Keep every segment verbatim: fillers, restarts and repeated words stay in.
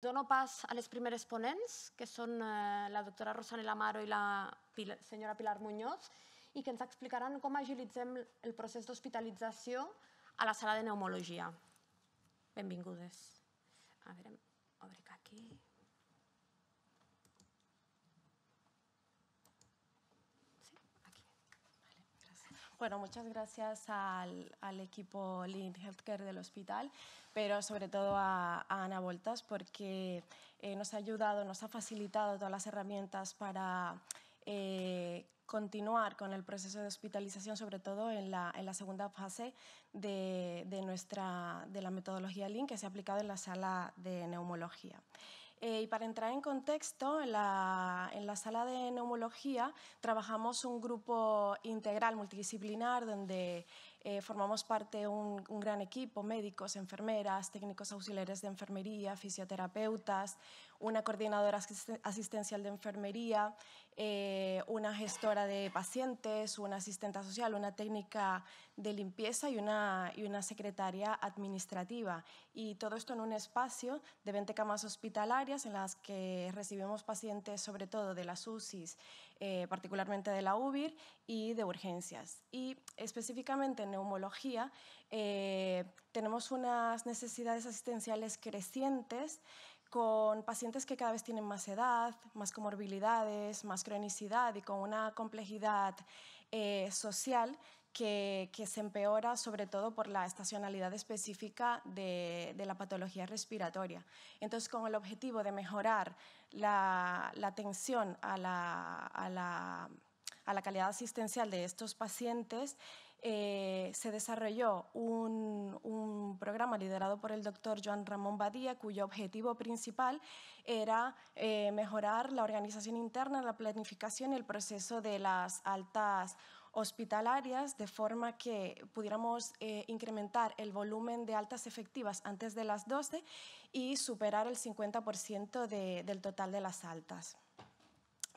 Dono pas a les primeres ponents, que són la doctora Rosanel Amaro i la senyora Pilar Muñoz, i que ens explicaran com agilitzem el procés d'hospitalització a la sala de pneumologia. Benvingudes. A veure, obric aquí. Bueno, muchas gracias al, al equipo Lean Healthcare del hospital, pero sobre todo a, a Anna Voltas, porque eh, nos ha ayudado, nos ha facilitado todas las herramientas para eh, continuar con el proceso de hospitalización, sobre todo en la, en la segunda fase de, de, nuestra, de la metodología Lean que se ha aplicado en la sala de neumología. Eh, y para entrar en contexto, en la, en la sala de neumología trabajamos un grupo integral multidisciplinar donde eh, formamos parte de un, un gran equipo, médicos, enfermeras, técnicos auxiliares de enfermería, fisioterapeutas, una coordinadora asistencial de enfermería, eh, una gestora de pacientes, una asistenta social, una técnica de limpieza y una, y una secretaria administrativa. Y todo esto en un espacio de veinte camas hospitalarias en las que recibimos pacientes sobre todo de las U C Is, eh, particularmente de la U B I R y de urgencias. Y específicamente en neumología eh, tenemos unas necesidades asistenciales crecientes con pacientes que cada vez tienen más edad, más comorbilidades, más cronicidad y con una complejidad eh, social que, que se empeora sobre todo por la estacionalidad específica de, de la patología respiratoria. Entonces, con el objetivo de mejorar la, la atención a la, a, la, a la calidad asistencial de estos pacientes, Eh, se desarrolló un, un programa liderado por el doctor Joan Ramón Badía, cuyo objetivo principal era eh, mejorar la organización interna, la planificación y el proceso de las altas hospitalarias, de forma que pudiéramos eh, incrementar el volumen de altas efectivas antes de las doce y superar el cincuenta por ciento de, del total de las altas.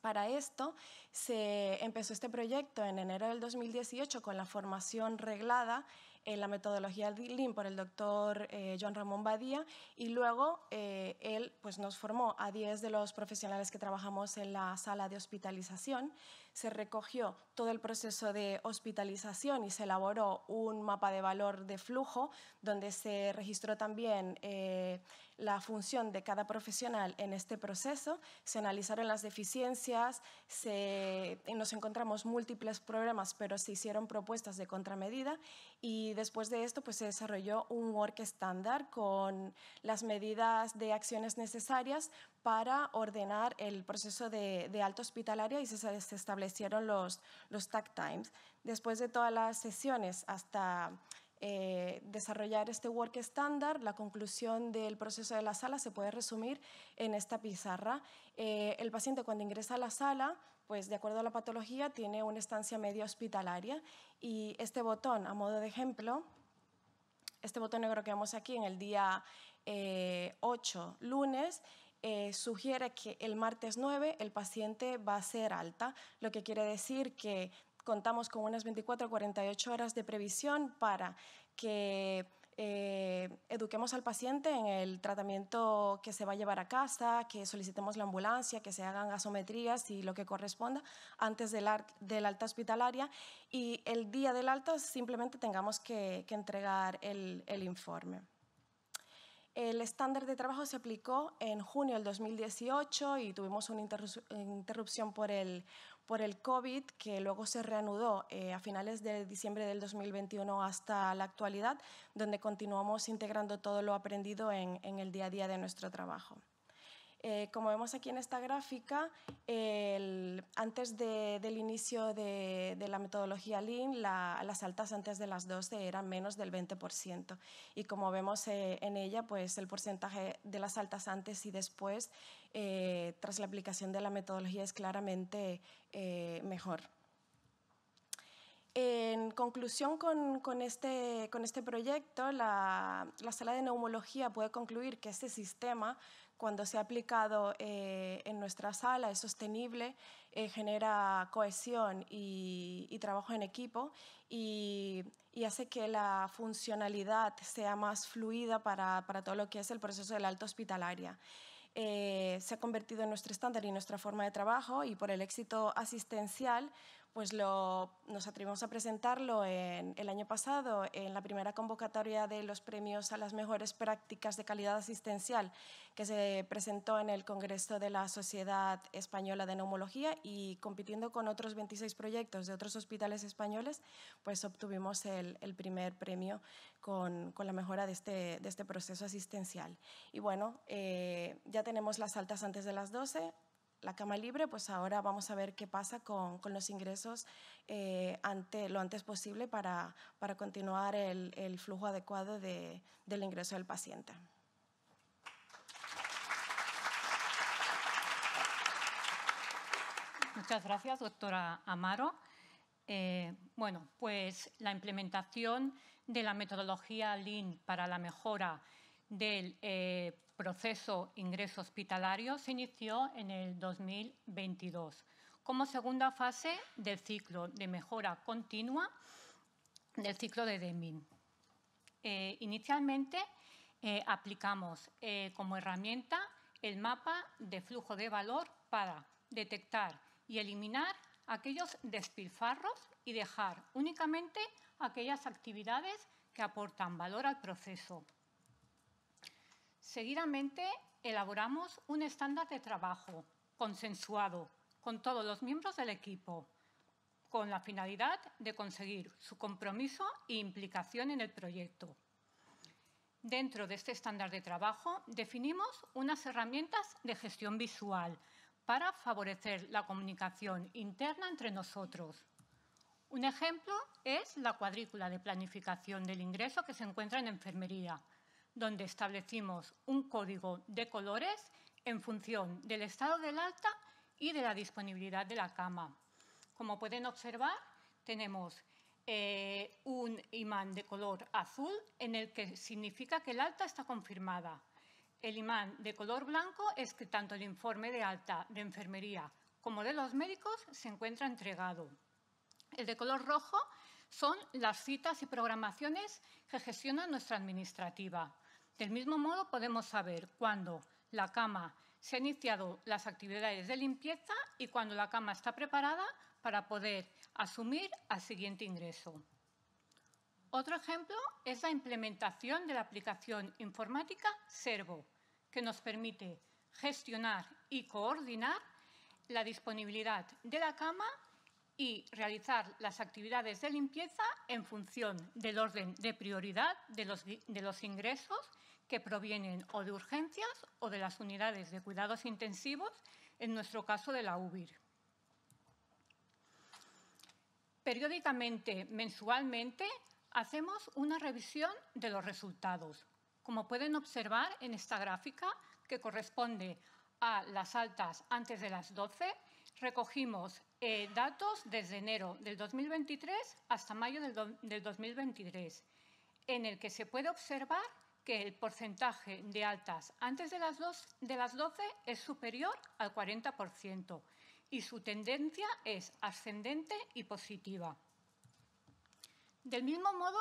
Para esto se empezó este proyecto en enero del dos mil dieciocho con la formación reglada en la metodología DILIN por el doctor eh, Joan Ramón Badía, y luego eh, él pues, nos formó a diez de los profesionales que trabajamos en la sala de hospitalización. Se recogió todo el proceso de hospitalización y se elaboró un mapa de valor de flujo donde se registró también eh, la función de cada profesional en este proceso. Se analizaron las deficiencias, se, nos encontramos múltiples problemas, pero se hicieron propuestas de contramedida y Y después de esto pues, se desarrolló un work estándar con las medidas de acciones necesarias para ordenar el proceso de, de alta hospitalaria, y se, se establecieron los, los tag times. Después de todas las sesiones hasta eh, desarrollar este work estándar, la conclusión del proceso de la sala se puede resumir en esta pizarra. Eh, el paciente cuando ingresa a la sala, pues de acuerdo a la patología, tiene una estancia media hospitalaria, y este botón, a modo de ejemplo, este botón negro que vemos aquí en el día eh, ocho, lunes, eh, sugiere que el martes nueve el paciente va a ser alta, lo que quiere decir que contamos con unas veinticuatro a cuarenta y ocho horas de previsión para que Eh, eduquemos al paciente en el tratamiento que se va a llevar a casa, que solicitemos la ambulancia, que se hagan gasometrías y lo que corresponda antes del, del alta hospitalaria, y el día del alta simplemente tengamos que, que entregar el, el informe. El estándar de trabajo se aplicó en junio del dos mil dieciocho y tuvimos una interrupción por el, por el COVID, que luego se reanudó eh, a finales de diciembre del dos mil veintiuno hasta la actualidad, donde continuamos integrando todo lo aprendido en, en el día a día de nuestro trabajo. Eh, como vemos aquí en esta gráfica, el, antes de, del inicio de, de la metodología Lean, la, las altas antes de las doce eran menos del veinte por ciento. Y como vemos eh, en ella, pues el porcentaje de las altas antes y después, eh, tras la aplicación de la metodología, es claramente eh, mejor. En conclusión con, con, este, con este proyecto, la, la sala de neumología puede concluir que este sistema, cuando se ha aplicado eh, en nuestra sala, es sostenible, eh, genera cohesión y, y trabajo en equipo, y, y hace que la funcionalidad sea más fluida para, para todo lo que es el proceso de la alta hospitalaria. eh, se ha convertido en nuestro estándar y nuestra forma de trabajo, y por el éxito asistencial pues lo, nos atrevimos a presentarlo en, el año pasado en la primera convocatoria de los premios a las mejores prácticas de calidad asistencial que se presentó en el Congreso de la Sociedad Española de Neumología, y compitiendo con otros veintiséis proyectos de otros hospitales españoles, pues obtuvimos el, el primer premio con, con la mejora de este, de este proceso asistencial. Y bueno, eh, ya tenemos las altas antes de las doce. La cama libre, pues ahora vamos a ver qué pasa con, con los ingresos eh, ante, lo antes posible para, para continuar el, el flujo adecuado de, del ingreso del paciente. Muchas gracias, doctora Amaro. Eh, bueno, pues la implementación de la metodología lean para la mejora del eh, proceso ingreso hospitalario se inició en el dos mil veintidós como segunda fase del ciclo de mejora continua del ciclo de Deming. Eh, inicialmente eh, aplicamos eh, como herramienta el mapa de flujo de valor para detectar y eliminar aquellos despilfarros y dejar únicamente aquellas actividades que aportan valor al proceso. Seguidamente, elaboramos un estándar de trabajo consensuado con todos los miembros del equipo, con la finalidad de conseguir su compromiso e implicación en el proyecto. Dentro de este estándar de trabajo, definimos unas herramientas de gestión visual para favorecer la comunicación interna entre nosotros. Un ejemplo es la cuadrícula de planificación del ingreso que se encuentra en enfermería, donde establecimos un código de colores en función del estado del alta y de la disponibilidad de la cama. Como pueden observar, tenemos eh, un imán de color azul en el que significa que el alta está confirmada. El imán de color blanco es que tanto el informe de alta de enfermería como de los médicos se encuentra entregado. El de color rojo son las citas y programaciones que gestiona nuestra administrativa. Del mismo modo, podemos saber cuándo la cama se ha iniciado las actividades de limpieza y cuándo la cama está preparada para poder asumir al siguiente ingreso. Otro ejemplo es la implementación de la aplicación informática Servo, que nos permite gestionar y coordinar la disponibilidad de la cama y realizar las actividades de limpieza en función del orden de prioridad de los, de los ingresos que provienen o de urgencias o de las unidades de cuidados intensivos, en nuestro caso de la U V I R. Periódicamente, mensualmente, hacemos una revisión de los resultados. Como pueden observar en esta gráfica, que corresponde a las altas antes de las doce, recogimos Eh, datos desde enero del dos mil veintitrés hasta mayo del, do, del dos mil veintitrés, en el que se puede observar que el porcentaje de altas antes de las, dos, de las doce es superior al cuarenta por ciento y su tendencia es ascendente y positiva. Del mismo modo,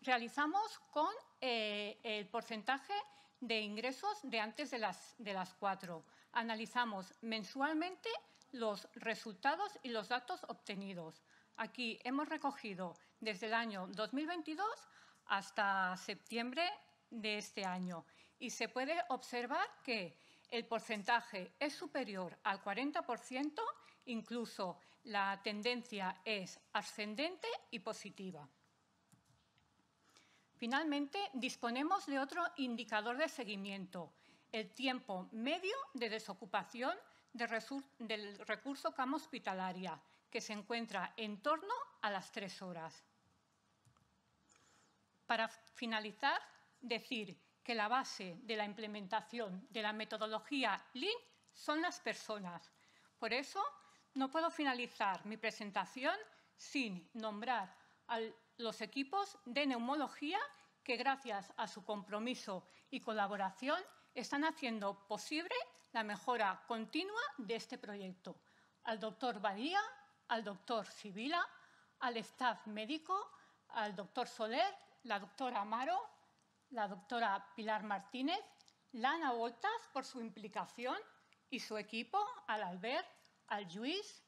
realizamos con eh, el porcentaje de ingresos de antes de las, de las cuatro. Analizamos mensualmente los resultados y los datos obtenidos. Aquí hemos recogido desde el año dos mil veintidós hasta septiembre de este año y se puede observar que el porcentaje es superior al cuarenta por ciento, incluso la tendencia es ascendente y positiva. Finalmente, disponemos de otro indicador de seguimiento, el tiempo medio de desocupación De del recurso cama hospitalaria, que se encuentra en torno a las tres horas. Para finalizar, decir que la base de la implementación de la metodología lean son las personas. Por eso, no puedo finalizar mi presentación sin nombrar a los equipos de neumología que, gracias a su compromiso y colaboración, están haciendo posible la mejora continua de este proyecto. Al doctor Badía, al doctor Sibila, al staff médico, al doctor Soler, la doctora Amaro, la doctora Pilar Martínez, Anna Voltas por su implicación y su equipo, al Albert, al Lluís,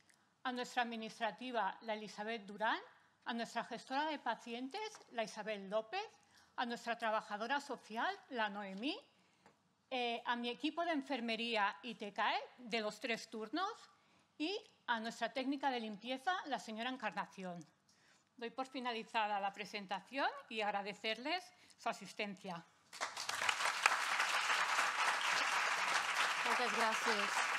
a nuestra administrativa, la Elizabeth Durán, a nuestra gestora de pacientes, la Isabel López, a nuestra trabajadora social, la Noemí, eh, a mi equipo de enfermería y T C A E de los tres turnos y a nuestra técnica de limpieza, la señora Encarnación. Doy por finalizada la presentación y agradecerles su asistencia. Muchas gracias.